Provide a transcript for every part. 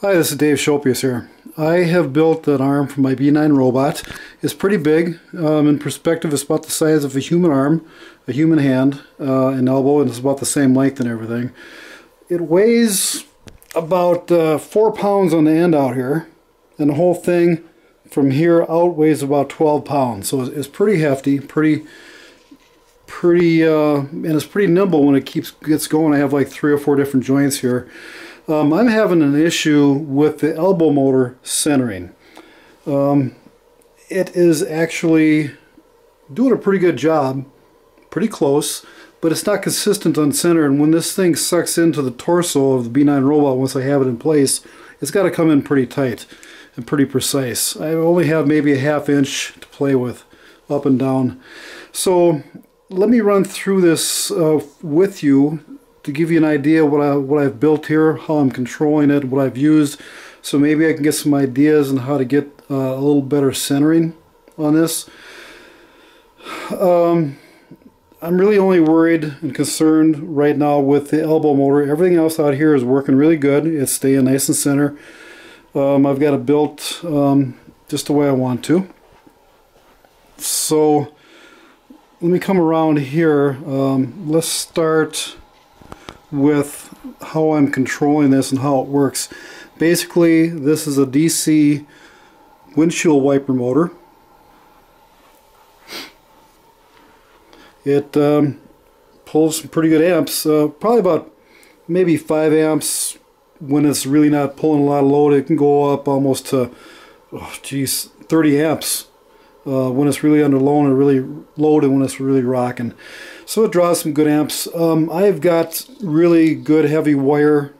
Hi, this is Dave Schulpius here. I have built an arm for my B9 robot. It's pretty big. In perspective, it's about the size of a human arm, a human hand, an elbow, and it's about the same length and everything. It weighs about 4 pounds on the end out here, and the whole thing from here out weighs about 12 pounds. So it's pretty hefty, and it's pretty nimble when it gets going. I have like 3 or 4 different joints here. I'm having an issue with the elbow motor centering. It is actually doing a pretty good job, pretty close, but it's not consistent on center, and when this thing sucks into the torso of the B9 robot once I have it in place, it's got to come in pretty tight and pretty precise. I only have maybe a ½ inch to play with up and down. So let me run through this with you to give you an idea what I've built here, how I'm controlling it, what I've used, so maybe I can get some ideas on how to get a little better centering on this. I'm really only worried and concerned right now with the elbow motor. Everything else out here is working really good. It's staying nice and center. I've got it built just the way I want to. So let me come around here. Let's start with how I'm controlling this and how it works. Basically, this is a DC windshield wiper motor. It pulls some pretty good amps, probably about maybe 5 amps. When it's really not pulling a lot of load, it can go up almost to 30 amps when it's really under load and when it's really rocking. So it draws some good amps. I've got really good heavy wire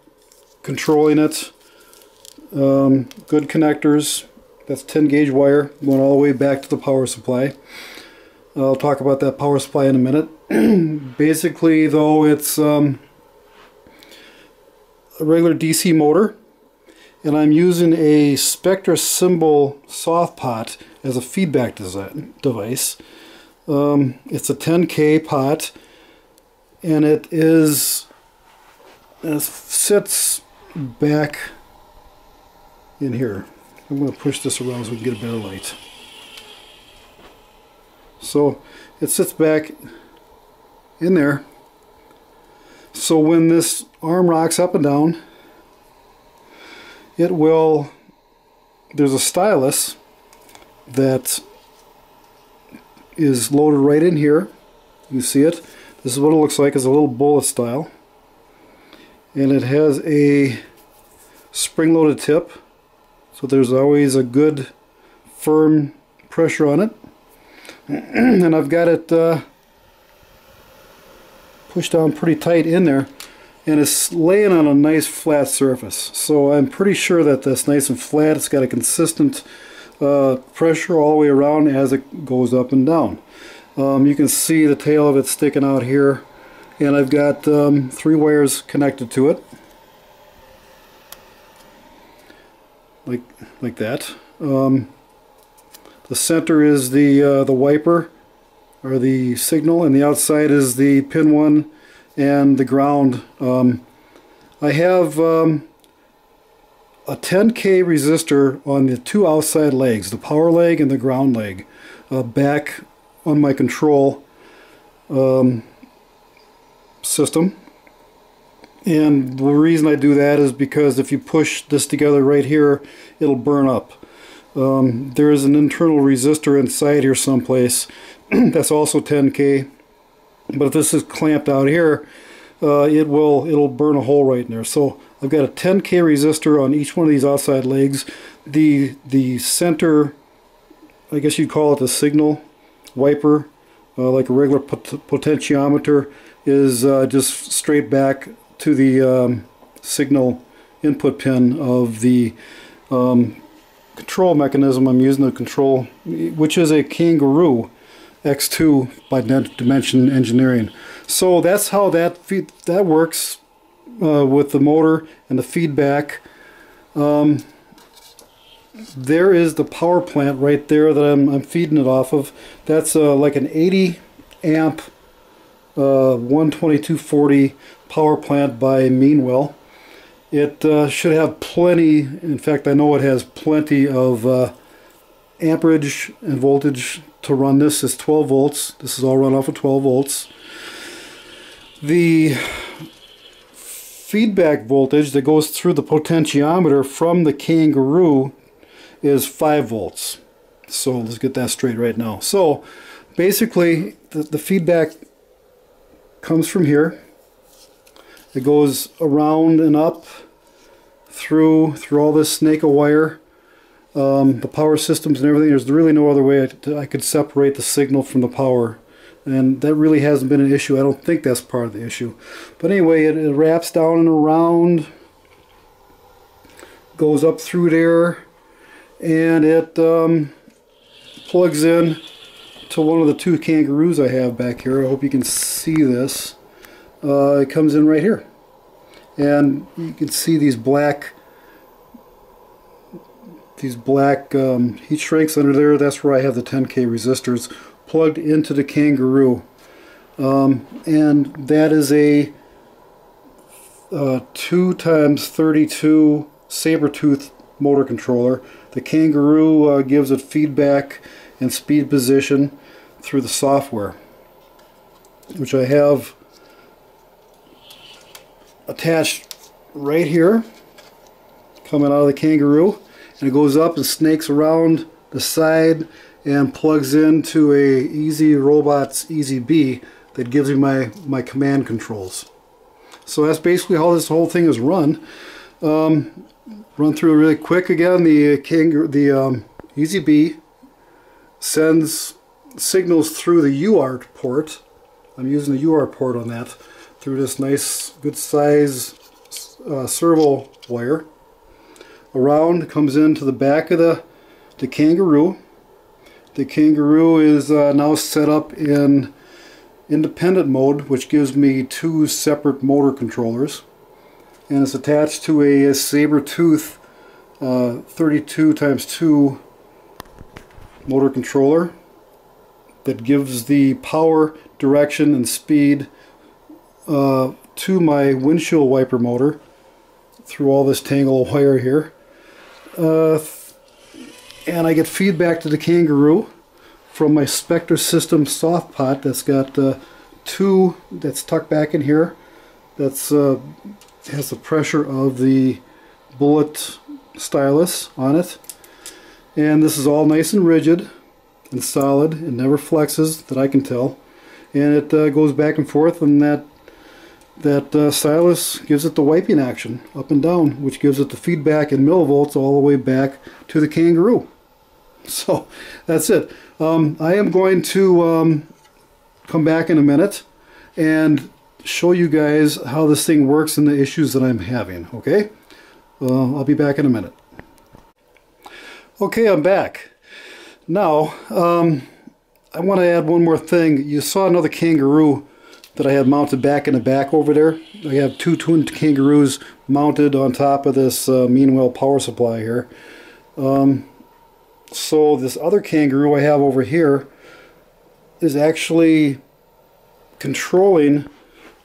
controlling it. Good connectors. That's 10 gauge wire going all the way back to the power supply. I'll talk about that power supply in a minute. Basically though, it's a regular DC motor, and I'm using a Spectra Symbol Soft Pot as a feedback device. It's a 10K pot, and it sits back in here. I'm going to push this around so we can get a better light. So it sits back in there. So when this arm rocks up and down, it will, there's a stylus that is loaded right in here. You see it. This is what it looks like. It's a little bullet style, and it has a spring-loaded tip, so there's always a good firm pressure on it. And I've got it pushed down pretty tight in there, and it's laying on a nice flat surface, so I'm pretty sure that that's nice and flat. It's got a consistent pressure all the way around as it goes up and down. You can see the tail of it sticking out here, and I've got 3 wires connected to it like that. The center is the wiper or the signal, and the outside is the pin 1 and the ground. I have a 10K resistor on the 2 outside legs, the power leg and the ground leg, back on my control system. And the reason I do that is because if you push this together right here, it'll burn up. There is an internal resistor inside here someplace that's also 10K, but if this is clamped out here, it'll burn a hole right in there. So I've got a 10K resistor on each one of these outside legs. The center, I guess you'd call it the signal wiper, like a regular potentiometer, is just straight back to the signal input pin of the control mechanism I'm using to control, which is a Kangaroo X2 by Dimension Engineering. So that's how that works with the motor and the feedback. There is the power plant right there that I'm feeding it off of. That's like an 80 amp 12240 power plant by Meanwell. It should have plenty, in fact I know it has plenty of amperage and voltage to run this. It's 12 volts. This is all run off of 12 volts. The feedback voltage that goes through the potentiometer from the Kangaroo is 5 volts. So let's get that straight right now. So basically the feedback comes from here. It goes around and up through all this snake of wire, the power systems and everything. There's really no other way I could separate the signal from the power, and that really hasn't been an issue. I don't think that's part of the issue, but anyway, it wraps down and around, goes up through there, and it plugs in to one of the two Kangaroos I have back here. I hope you can see this. It comes in right here, and you can see these black heat shrinks under there. That's where I have the 10K resistors plugged into the Kangaroo, and that is a 2x32 Sabertooth motor controller. The Kangaroo gives it feedback and speed position through the software, which I have attached right here, coming out of the Kangaroo, and it goes up and snakes around the side and plugs into a Easy Robots Easy B that gives me my command controls. So that's basically how this whole thing is run. Run through really quick again. The Easy B sends signals through the UART port. I'm using the UART port on that, through this nice good size servo wire, around, comes into the back of the Kangaroo. The Kangaroo is now set up in independent mode, which gives me two separate motor controllers, and it's attached to a Sabertooth 32x2 motor controller that gives the power, direction, and speed to my windshield wiper motor through all this tangle of wire here, and I get feedback to the Kangaroo from my Spectra System Soft Pot that's got two that's tucked back in here. That's has the pressure of the bullet stylus on it, and this is all nice and rigid and solid. It never flexes that I can tell, and it goes back and forth, and that stylus gives it the wiping action up and down, which gives it the feedback in millivolts all the way back to the Kangaroo. So that's it. I am going to come back in a minute and show you guys how this thing works and the issues that I'm having. Okay, I'll be back in a minute. Okay, I'm back. Now I want to add one more thing. You saw another Kangaroo that I had mounted back in the back over there. I have two twin Kangaroos mounted on top of this Meanwell power supply here. So this other Kangaroo I have over here is actually controlling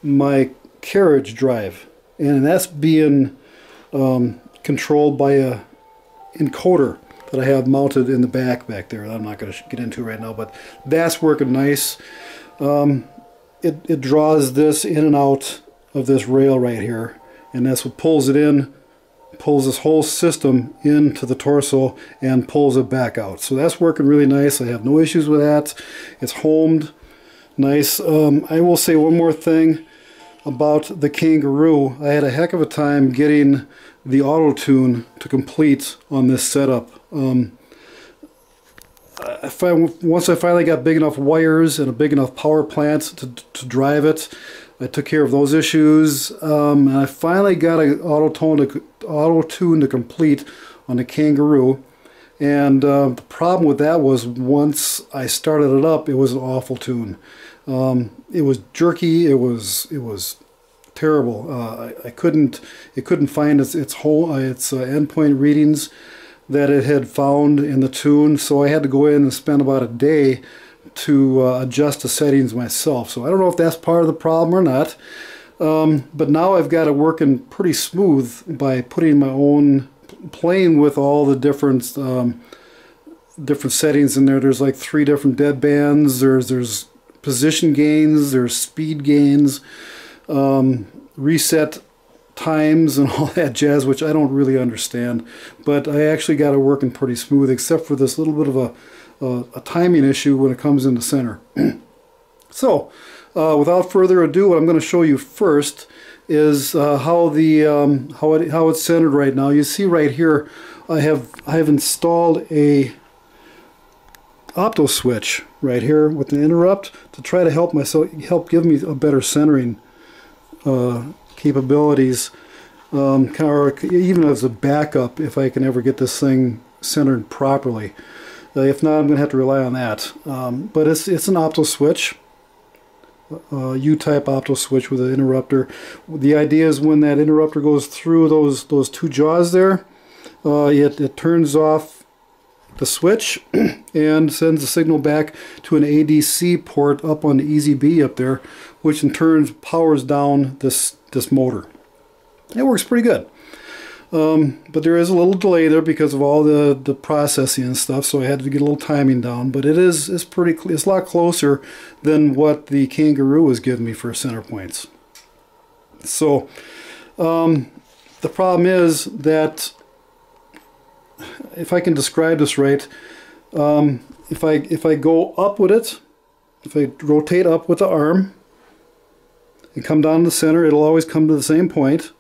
my carriage drive, and that's being controlled by a encoder that I have mounted in the back there that I'm not going to get into right now, but that's working nice. It draws this in and out of this rail right here, and that's what pulls it in, pulls this whole system into the torso and pulls it back out. So that's working really nice. I have no issues with that. It's homed nice. I will say one more thing about the Kangaroo. I had a heck of a time getting the auto-tune to complete on this setup. Once I finally got big enough wires and a big enough power plant to drive it, I took care of those issues, and I finally got an auto-tune to complete on the Kangaroo, and the problem with that was once I started it up, it was an awful tune. It was jerky, it was terrible. It couldn't find its endpoint readings that it had found in the tune, so I had to go in and spend about a day to adjust the settings myself. So I don't know if that's part of the problem or not. But now I've got it working pretty smooth by putting my own, playing with all the different different settings in there. There's like 3 different dead bands, there's position gains, there's speed gains, reset times and all that jazz, which I don't really understand, but I actually got it working pretty smooth except for this little bit of a timing issue when it comes into center. So without further ado, what I'm going to show you first is how it's centered right now. You see right here I have installed a opto switch right here with an interrupt to try to help myself, help give me a better centering capabilities, or even as a backup if I can ever get this thing centered properly. If not, I'm going to have to rely on that. But it's an opto switch, U-type opto switch with an interrupter. The idea is when that interrupter goes through those 2 jaws there, it turns off the switch and sends the signal back to an ADC port up on the Easy B up there, which in turn powers down this motor. It works pretty good. But there is a little delay there because of all the processing and stuff, so I had to get a little timing down. But it's a lot closer than what the Kangaroo was giving me for center points. So the problem is that, if I can describe this right, if I go up with it, if I rotate up with the arm and come down to the center, it'll always come to the same point.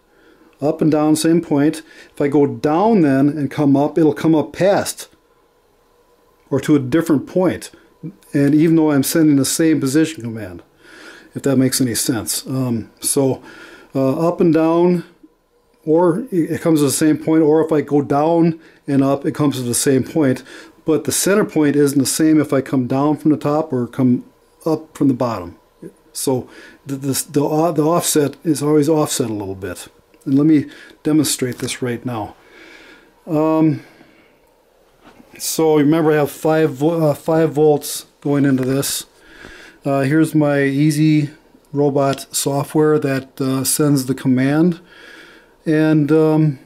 Up and down, same point. If I go down then and come up, it'll come up past or to a different point. And even though I'm sending the same position command, if that makes any sense. Up and down, or it comes to the same point, or if I go down and up, it comes to the same point. But the center point isn't the same if I come down from the top or come up from the bottom. So the offset is always offset a little bit. And let me demonstrate this right now. So remember, I have 5 volts going into this. Here's my Easy Robot software that sends the command, and I'm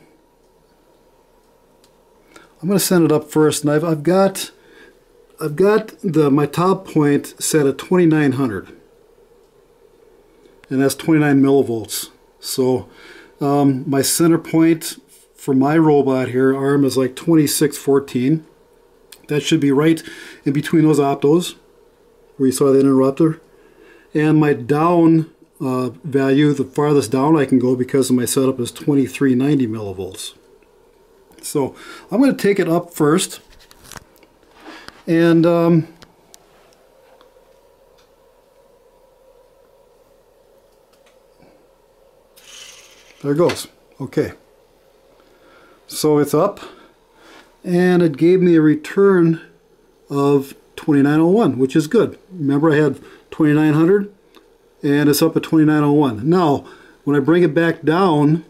going to send it up first. And I've got my top point set at 2900, and that's 29 millivolts. So my center point for my robot here, arm, is like 2614. That should be right in between those optos where you saw the interrupter. And my down value, the farthest down I can go because of my setup, is 2390 millivolts. So I'm going to take it up first. And there it goes. Okay. So it's up, and it gave me a return of 2901, which is good. Remember, I had 2900, and it's up at 2901. Now, when I bring it back down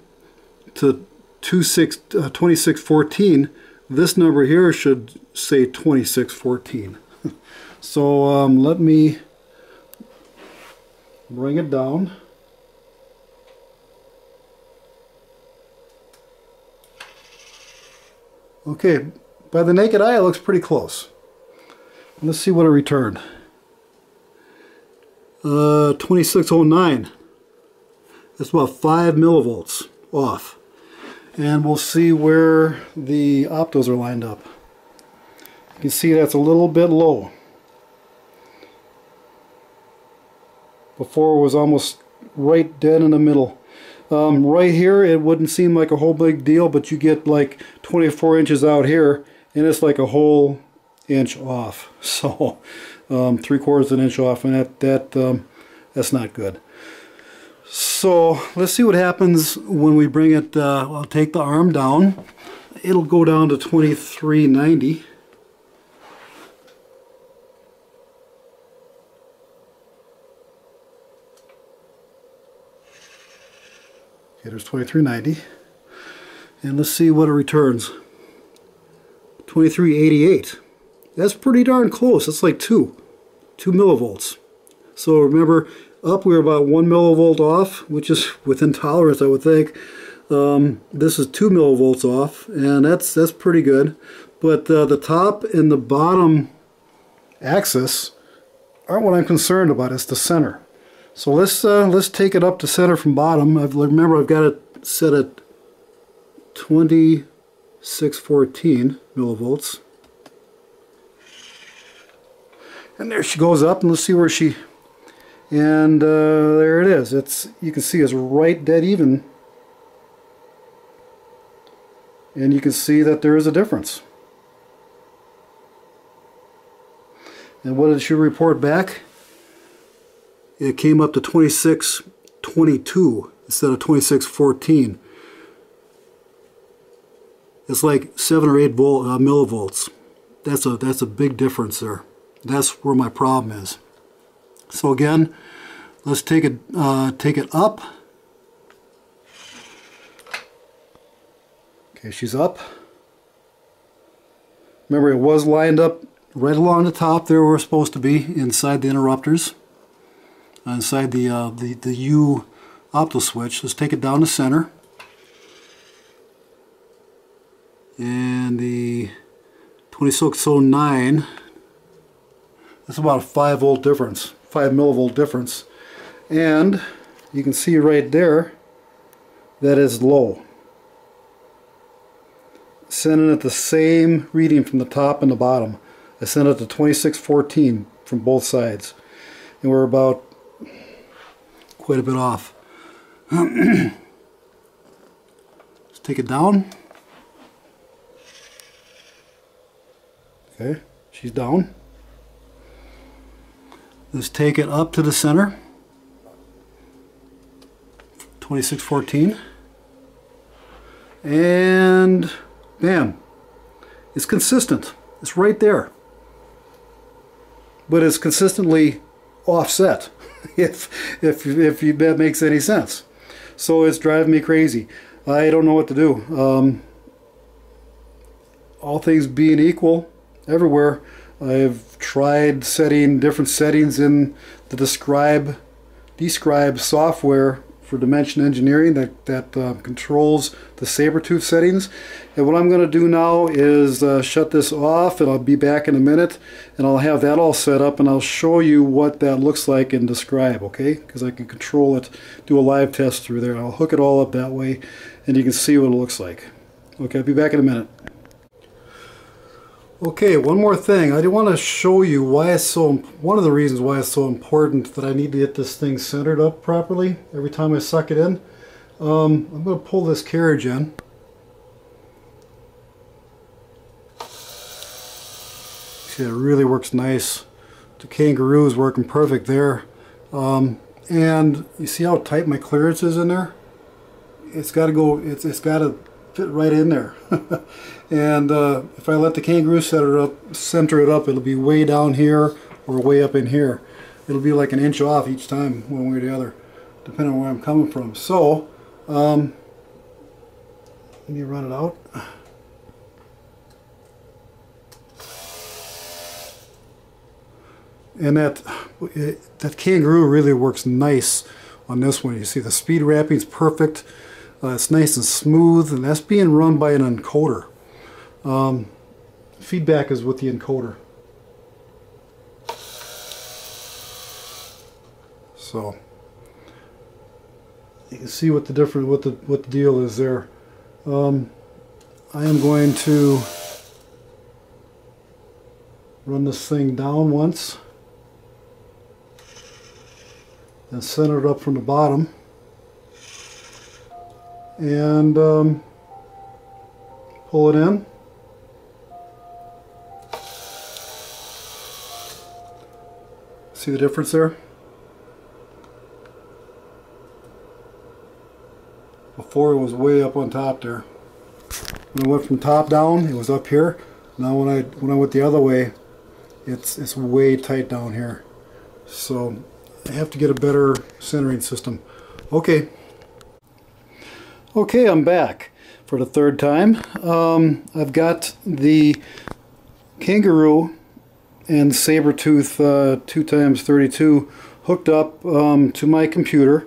to 2614, this number here should say 2614. So let me bring it down. Okay, by the naked eye, it looks pretty close. Let's see what it returned. 2609. That's about 5 millivolts off. And we'll see where the optos are lined up. You can see that's a little bit low. Before it was almost right dead in the middle. Right here, it wouldn't seem like a whole big deal, but you get like 24 inches out here, and it's like a whole inch off. So 3/4 of an inch off, and that's not good. So let's see what happens when we bring it. I'll take the arm down. It'll go down to 2390. Okay, there's 2390, and let's see what it returns. 2388. That's pretty darn close. That's like 2 millivolts. So remember, up. We were about 1 millivolt off, which is within tolerance, I would think. This is 2 millivolts off, and that's pretty good. But the top and the bottom axis aren't what I'm concerned about. It's the center. So let's take it up to center from bottom. Remember I've got it set at 2614 millivolts. And there she goes up, and let's see where she, and there it is. It's, you can see it's right dead even, and you can see that there is a difference. And what did she report back? It came up to 2622 instead of 2614. It's like 7 or 8 millivolts. That's a big difference there. That's where my problem is. So again, let's take it up. Okay, she's up. Remember, it was lined up right along the top there where we're supposed to be inside the interrupters, inside the U opto switch. Let's take it down to center, and the 2609. That's about a 5 volt difference, 5 millivolt difference, and you can see right there that is low. Sending it the same reading from the top and the bottom. I sent it to 2614 from both sides, and we're about quite a bit off. Let's take it down. Okay, she's down. Let's take it up to the center, 2614, and bam, it's consistent. It's right there, but it's consistently offset. if that makes any sense. So it's driving me crazy. I don't know what to do. All things being equal, everywhere. I've tried setting different settings in the describe software for Dimension Engineering that controls the Sabertooth settings. And what I'm going to do now is shut this off, and I'll be back in a minute, and I'll have that all set up, and I'll show you what that looks like in Describe, okay? Because I can control it, do a live test through there. I'll hook it all up that way, and you can see what it looks like. Okay, I'll be back in a minute. Okay, one more thing. I do want to show you why it's so, one of the reasons why it's so important that I need to get this thing centered up properly every time I suck it in. I'm going to pull this carriage in. See, it really works nice. The Kangaroo is working perfect there. And you see how tight my clearance is in there? It's got to go, it's got to fit right in there. And if I let the Kangaroo center it up, it'll be way down here or way up in here. It'll be like an inch off each time, one way or the other, depending on where I'm coming from. So let me run it out. And that Kangaroo really works nice on this one. You see the speed wrapping is perfect. It's nice and smooth, and that's being run by an encoder. Feedback is with the encoder. So you can see what the different, what the deal is there. I am going to run this thing down once, and center it up from the bottom. And pull it in, see the difference there? Before it was way up on top there. When I went from top down, it was up here. Now when I went the other way, it's way tight down here. So I have to get a better centering system. Okay. Okay, I'm back for the third time. I've got the Kangaroo and Sabertooth 2x32 hooked up to my computer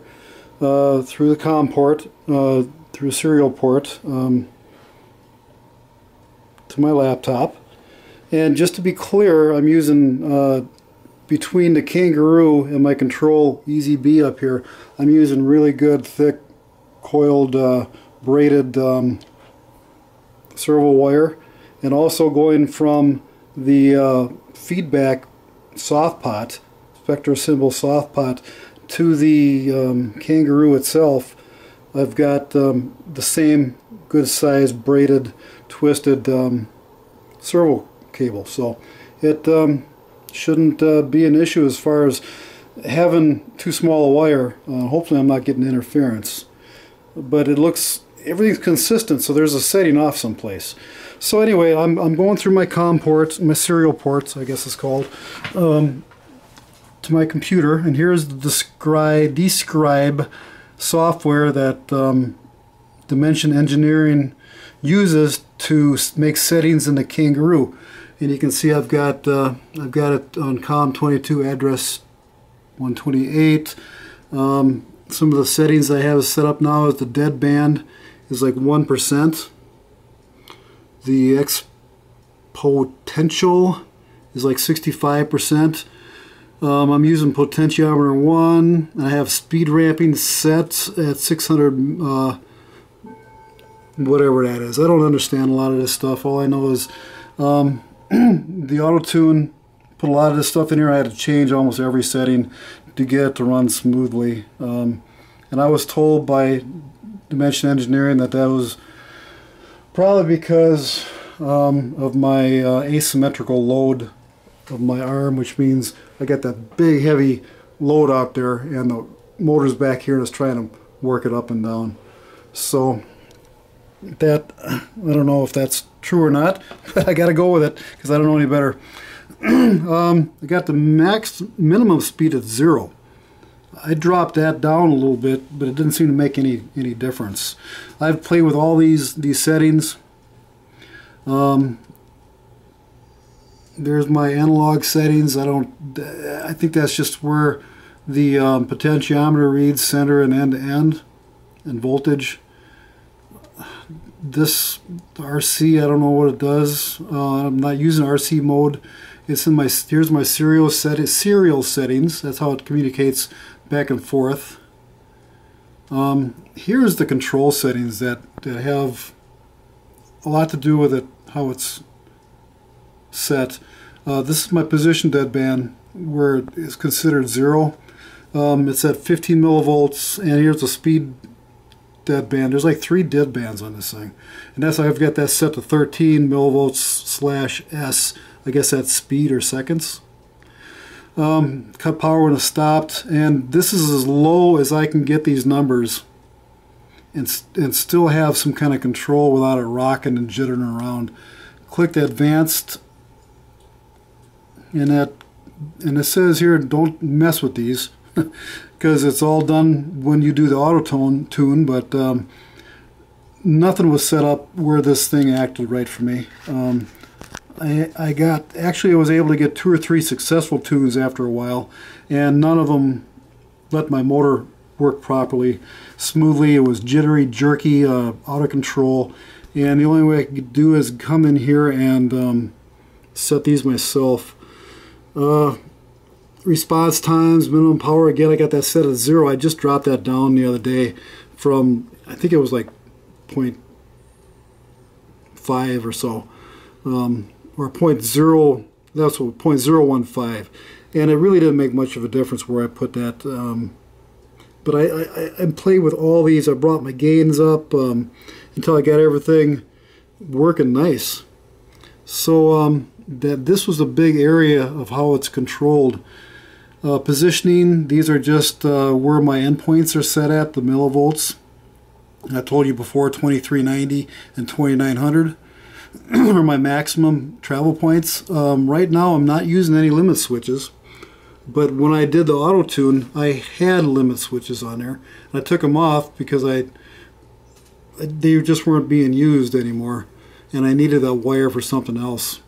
through the COM port, through a serial port to my laptop. And just to be clear, I'm using between the Kangaroo and my control Easy B up here, I'm using really good thick coiled braided servo wire, and also going from the feedback soft pot, Spectra Symbol Soft Pot, to the Kangaroo itself. I've got the same good size braided twisted servo cable, so it shouldn't be an issue as far as having too small a wire. Hopefully I'm not getting interference, but it looks, everything's consistent, so there's a setting off someplace. So anyway, I'm going through my COM ports, my serial ports I guess it's called, to my computer, and here's the describe software that Dimension Engineering uses to make settings in the Kangaroo. And you can see I've got it on COM 22 address 128. Some of the settings I have set up now is the dead band is like 1%. The X potential is like 65%. I'm using potentiometer 1. I have speed ramping set at 600, whatever that is. I don't understand a lot of this stuff. All I know is the auto-tune, put a lot of this stuff in here. I had to change almost every setting to get it to run smoothly. And I was told by Dimension Engineering that that was probably because of my asymmetrical load of my arm, which means I got that big heavy load out there and the motor's back here and it's trying to work it up and down. So that, I don't know if that's true or not, but I gotta go with it because I don't know any better. I got the minimum speed at 0. I dropped that down a little bit, but it didn't seem to make any difference. I've played with all these settings. There's my analog settings. I think that's just where the potentiometer reads center and end to end, and voltage. This RC, I don't know what it does. I'm not using RC mode. It's in my, here's my serial settings. That's how it communicates back and forth. Here's the control settings that have a lot to do with it, how it's set. This is my position deadband, where it is considered 0. It's at 15 millivolts, and here's the speed deadband. There's like 3 deadbands on this thing, and that's why I've got that set to 13 millivolts / S. I guess that's speed or seconds. Cut power when it's stopped, and this is as low as I can get these numbers and still have some kind of control without it rocking and jittering around. Click the advanced, and it says here don't mess with these because it's all done when you do the auto-tune, but nothing was set up where this thing acted right for me. I was able to get 2 or 3 successful tunes after a while, and none of them let my motor work properly, smoothly. It was jittery, jerky, out of control, and the only way I could do is come in here and set these myself. Response times, minimum power, again I got that set at 0. I just dropped that down the other day from, I think it was like 0.5 or so, or 0.0, that's what, 0.015, and it really didn't make much of a difference where I put that. But I played with all these. I brought my gains up until I got everything working nice. So this was a big area of how it's controlled. Positioning, these are just where my endpoints are set at, the millivolts. I told you before, 2390 and 2900 are my maximum travel points. Right now I'm not using any limit switches, but when I did the auto-tune I had limit switches on there. I took them off because they just weren't being used anymore, and I needed that wire for something else.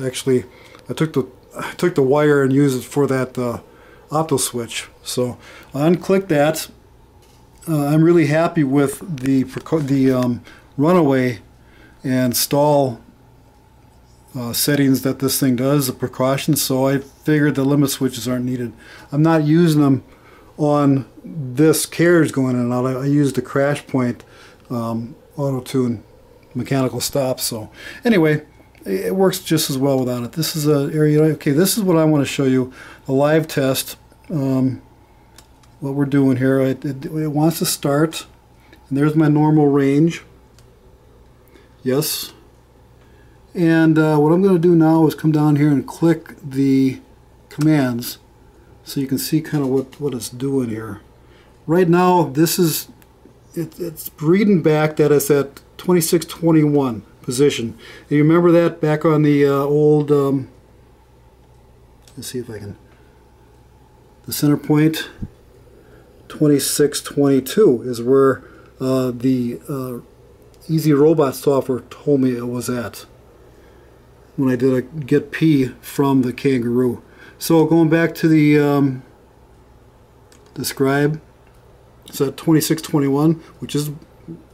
Actually, I took the wire and used it for that opto switch. So I unclick that. I'm really happy with the runaway and stall settings that this thing does, the precautions, so I figured the limit switches aren't needed. I'm not using them on this carriage going in and out. I used the crash point auto-tune mechanical stop. So anyway, it works just as well without it. This is an area, okay, this is what I want to show you, a live test, what we're doing here. It wants to start, and there's my normal range, yes. And what I'm going to do now is come down here and click the commands so you can see kind of what it's doing here. Right now, this is, it's reading back that it's at 2621 position. And you remember that back on the old, let's see if I can, the center point, 2622 is where the Easy Robot software told me it was at when I did a get P from the Kangaroo. So going back to the describe, it's at 2621, which is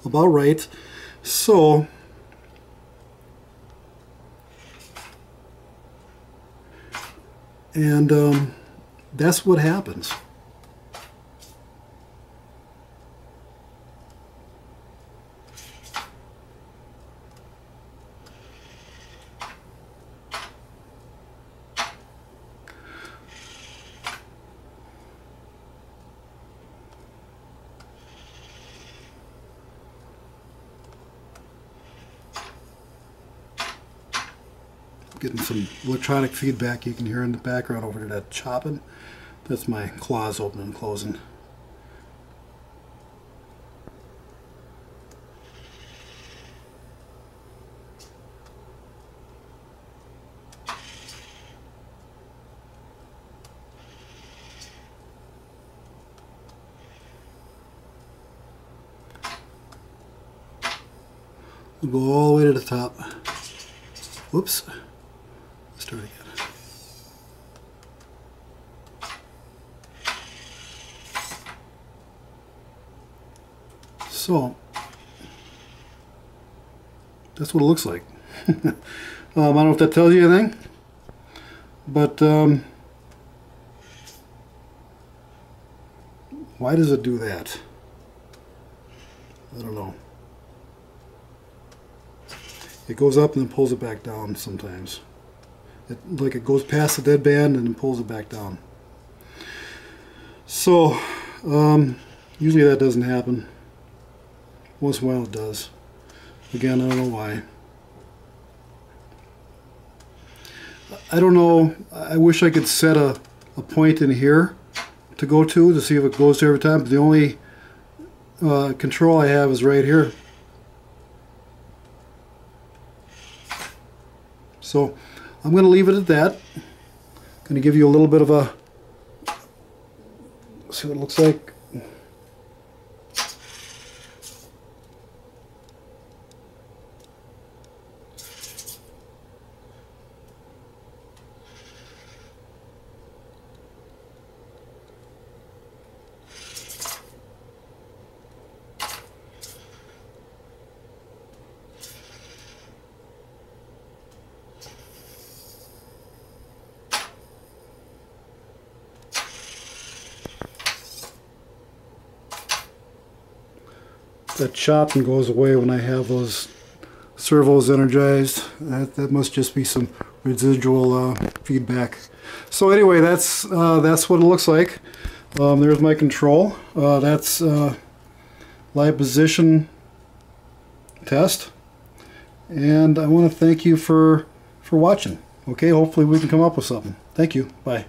about right. So and that's what happens. Getting some electronic feedback you can hear in the background over there, that chopping. That's my claws opening and closing. We'll go all the way to the top. Whoops. Start again. So that's what it looks like. I don't know if that tells you anything, but why does it do that? I don't know. It goes up and then pulls it back down sometimes. Like it goes past the deadband and then pulls it back down. So usually that doesn't happen. Once in a while it does. Again, I don't know why. I don't know. I wish I could set a point in here to go to see if it goes to every time. But the only control I have is right here. So I'm going to leave it at that. I'm going to give you a little bit of a, see what it looks like. That chopping goes away when I have those servos energized. That must just be some residual feedback. So anyway, that's what it looks like. There's my control. That's live position test. And I want to thank you for watching. Okay, hopefully we can come up with something. Thank you. Bye.